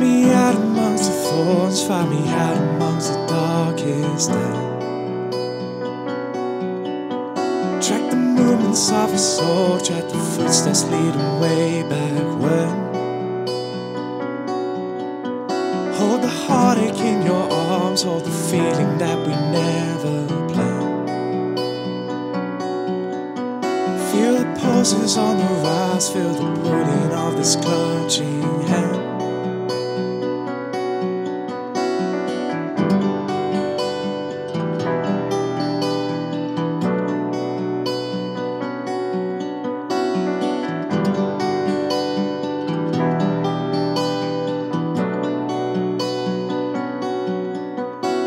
me out amongst the thorns, find me out amongst the darkest night. Track the movements of a soul, track the footsteps leading way back when. Hold the heartache in your arms, hold the feeling that we never planned. Feel the pulses on the rise, feel the pulling of this clutching hand.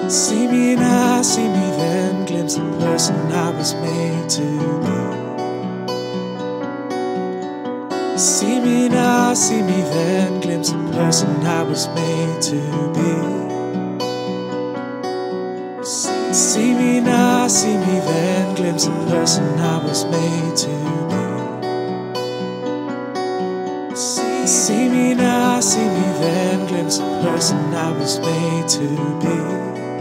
See me now, see me then, glimpse the person I was made to be. See me now, see me then, glimpse the person I was made to be. See me now, see me then, glimpse the person I was made to be. See me now, see me then, glimpse the person I was made to be.